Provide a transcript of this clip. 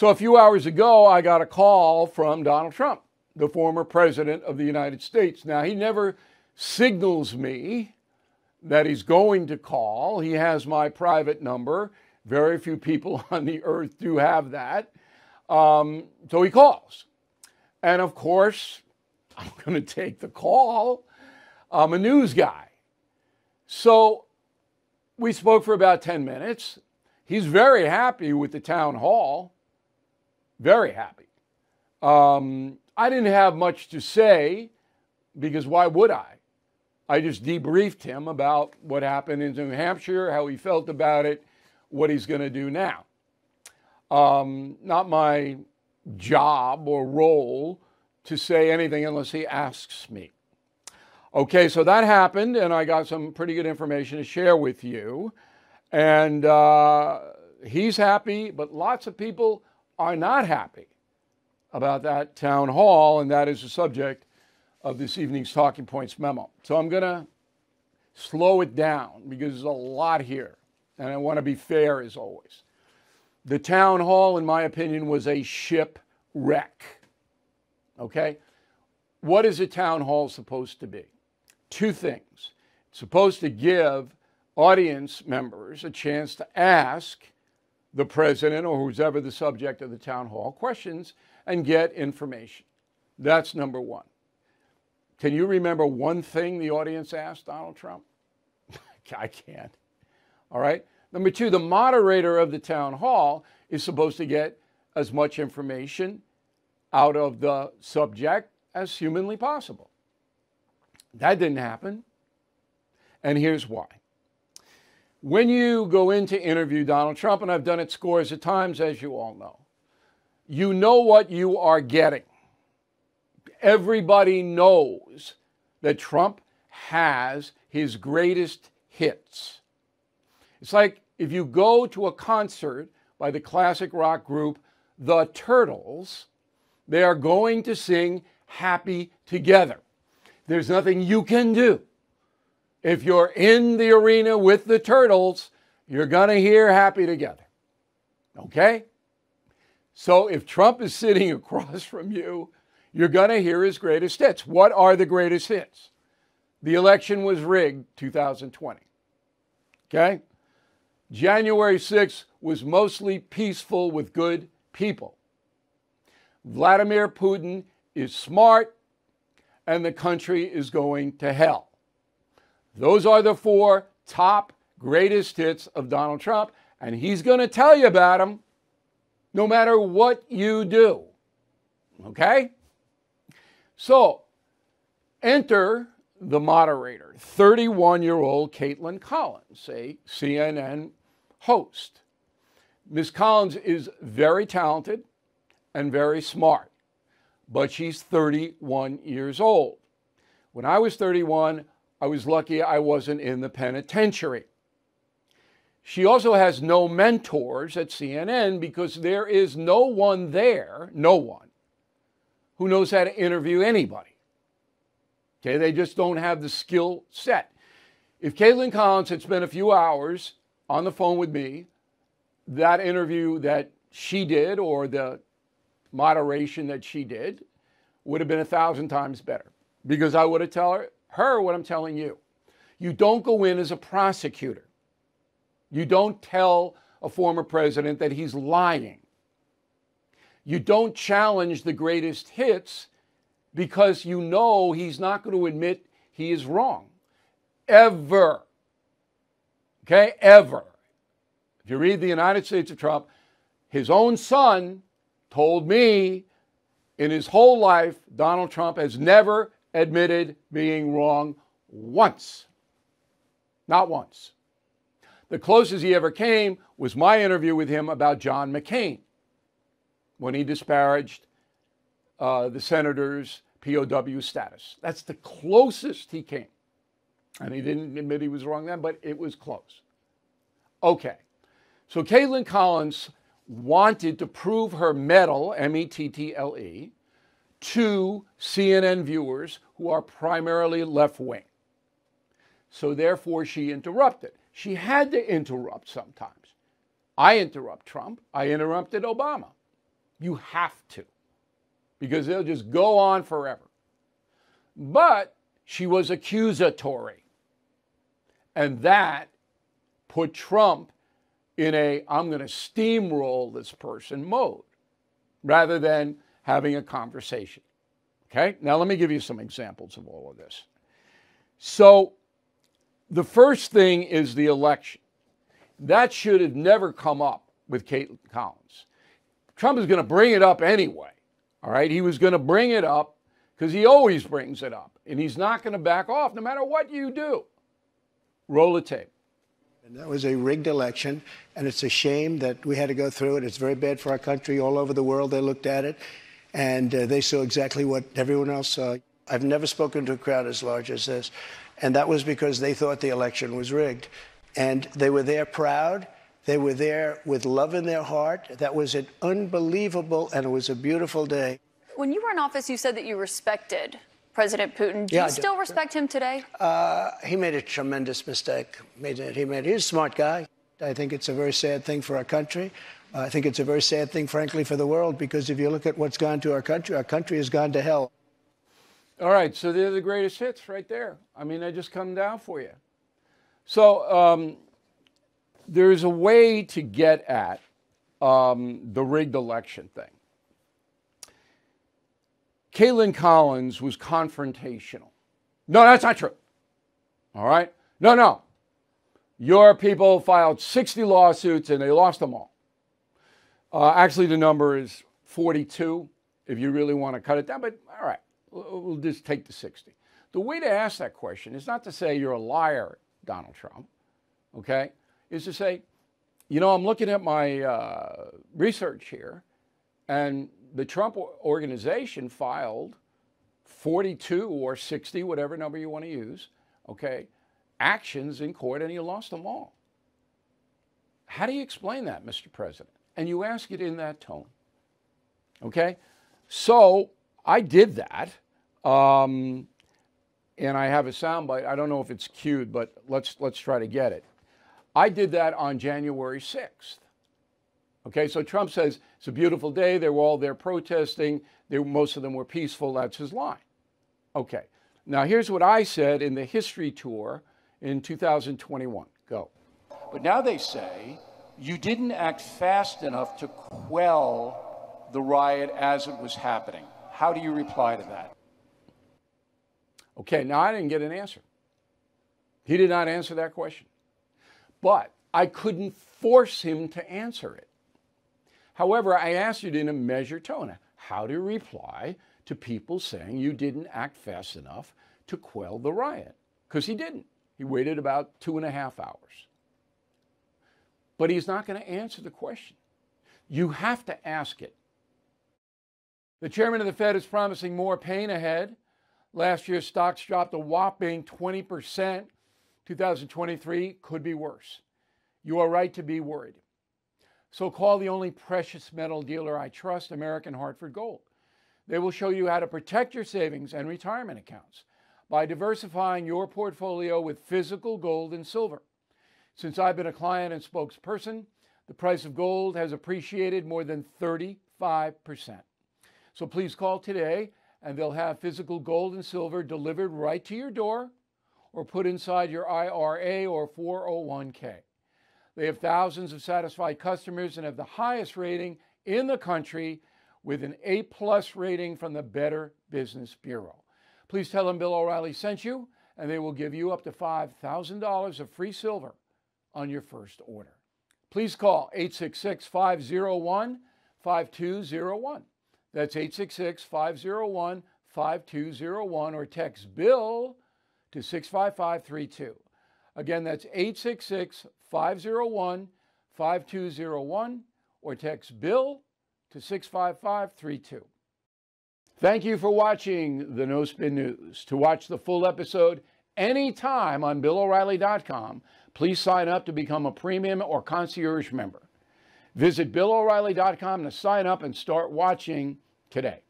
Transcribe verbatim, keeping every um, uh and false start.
So a few hours ago, I got a call from Donald Trump, the former president of the United States. Now, he never signals me that he's going to call. He has my private number. Very few people on the earth do have that. Um, so he calls. And of course, I'm going to take the call. I'm a news guy. So we spoke for about ten minutes. He's very happy with the town hall. Very happy. Um, I didn't have much to say because why would I? I just debriefed him about what happened in New Hampshire, how he felt about it, what he's going to do now. Um, not my job or role to say anything unless he asks me. Okay, so that happened, and I got some pretty good information to share with you. And uh, he's happy, but lots of people are not happy about that town hall, and that is the subject of this evening's Talking Points memo. So I'm going to slow it down because there's a lot here, and I want to be fair as always. The town hall, in my opinion, was a shipwreck. Okay? What is a town hall supposed to be? Two things. It's supposed to give audience members a chance to ask the president or whoever the subject of the town hall questions and get information. That's number one. Can you remember one thing the audience asked Donald Trump? I can't. All right. Number two, the moderator of the town hall is supposed to get as much information out of the subject as humanly possible. That didn't happen. And here's why. When you go in to interview Donald Trump, and I've done it scores of times, as you all know, you know what you are getting. Everybody knows that Trump has his greatest hits. It's like if you go to a concert by the classic rock group, The Turtles, they are going to sing Happy Together. There's nothing you can do. If you're in the arena with The Turtles, you're going to hear Happy Together. Okay? So if Trump is sitting across from you, you're going to hear his greatest hits. What are the greatest hits? The election was rigged, two thousand twenty. Okay? January sixth was mostly peaceful with good people. Vladimir Putin is smart, and the country is going to hell. Those are the four top greatest hits of Donald Trump, and he's going to tell you about them no matter what you do. Okay? So, enter the moderator, thirty-one-year-old Kaitlan Collins, a C N N host. Miz Collins is very talented and very smart, but she's thirty-one years old. When I was thirty-one, I was lucky I wasn't in the penitentiary. She also has no mentors at C N N because there is no one there, no one, who knows how to interview anybody. Okay, they just don't have the skill set. If Kaitlan Collins had spent a few hours on the phone with me, that interview that she did or the moderation that she did would have been a thousand times better because I would have told her, her what I'm telling you. You don't go in as a prosecutor. You don't tell a former president that he's lying. You don't challenge the greatest hits because you know he's not going to admit he is wrong. Ever. Okay? Ever. If you read The United States of Trump, his own son told me in his whole life, Donald Trump has never admitted being wrong once. Not once. The closest he ever came was my interview with him about John McCain when he disparaged uh, the senator's P O W status. That's the closest he came. And he didn't admit he was wrong then, but it was close. Okay. So Kaitlan Collins wanted to prove her mettle, M E T T L E, to C N N viewers who are primarily left-wing. So therefore, she interrupted. She had to interrupt sometimes. I interrupt Trump. I interrupted Obama. You have to, because they'll just go on forever. But she was accusatory. And that put Trump in a, I'm going to steamroll this person mode, rather than having a conversation. Okay? Now let me give you some examples of all of this. So the first thing is the election. That should have never come up with Kaitlan Collins. Trump is going to bring it up anyway. All right? He was going to bring it up because he always brings it up. And he's not going to back off no matter what you do. Roll the tape. And that was a rigged election, and it's a shame that we had to go through it. It's very bad for our country. All over the world, they looked at it, and uh, they saw exactly what everyone else saw. I've never spoken to a crowd as large as this, and that was because they thought the election was rigged. And they were there proud. They were there with love in their heart. That was an unbelievable, and it was a beautiful day. When you were in office, you said that you respected President Putin. Do yeah, you still do. respect him today? Uh, he made a tremendous mistake. Made it, he made it. He's a smart guy. I think it's a very sad thing for our country. Uh, I think it's a very sad thing, frankly, for the world, because if you look at what's gone to our country, our country has gone to hell. All right, so they're the greatest hits right there. I mean, they just come down for you. So um, there's a way to get at um, the rigged election thing. Kaitlan Collins was confrontational. No, that's not true. All right? No, no. Your people filed sixty lawsuits and they lost them all. Uh, actually, the number is forty-two if you really want to cut it down, but all right, we'll, we'll just take the sixty. The way to ask that question is not to say you're a liar, Donald Trump, okay? Is to say, you know, I'm looking at my uh, research here, and the Trump organization filed forty-two or sixty, whatever number you want to use, okay, actions in court, and you lost them all. How do you explain that, Mister President? And you ask it in that tone, okay? So I did that, um, and I have a soundbite. I don't know if it's cued, but let's, let's try to get it. I did that on January sixth. Okay, so Trump says, it's a beautiful day. They were all there protesting. They, most of them were peaceful. That's his line. Okay, now here's what I said in the history tour in two thousand twenty-one. Go. But now they say you didn't act fast enough to quell the riot as it was happening. How do you reply to that? Okay, now I didn't get an answer. He did not answer that question. But I couldn't force him to answer it. However, I asked you in a measured tone how to reply to people saying you didn't act fast enough to quell the riot, because he didn't. He waited about two and a half hours. But he's not going to answer the question. You have to ask it. The chairman of the Fed is promising more pain ahead. Last year's stocks dropped a whopping twenty percent. two thousand twenty-three could be worse. You are right to be worried. So call the only precious metal dealer I trust, American Hartford Gold. They will show you how to protect your savings and retirement accounts by diversifying your portfolio with physical gold and silver. Since I've been a client and spokesperson, the price of gold has appreciated more than thirty-five percent. So please call today, and they'll have physical gold and silver delivered right to your door or put inside your I R A or four oh one K. They have thousands of satisfied customers and have the highest rating in the country with an A plus rating from the Better Business Bureau. Please tell them Bill O'Reilly sent you, and they will give you up to five thousand dollars of free silver on your first order. Please call eight six six, five oh one, five two oh one. That's eight six six, five oh one, five two oh one or text BILL to six five five three two. Again, that's eight six six, five oh one, five two oh one or text BILL to six five five three two. Thank you for watching the No Spin News. To watch the full episode anytime on Bill O'Reilly dot com, please sign up to become a premium or concierge member. Visit Bill O'Reilly dot com to sign up and start watching today.